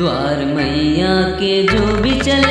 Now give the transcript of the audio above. द्वार मैया के जो भी चले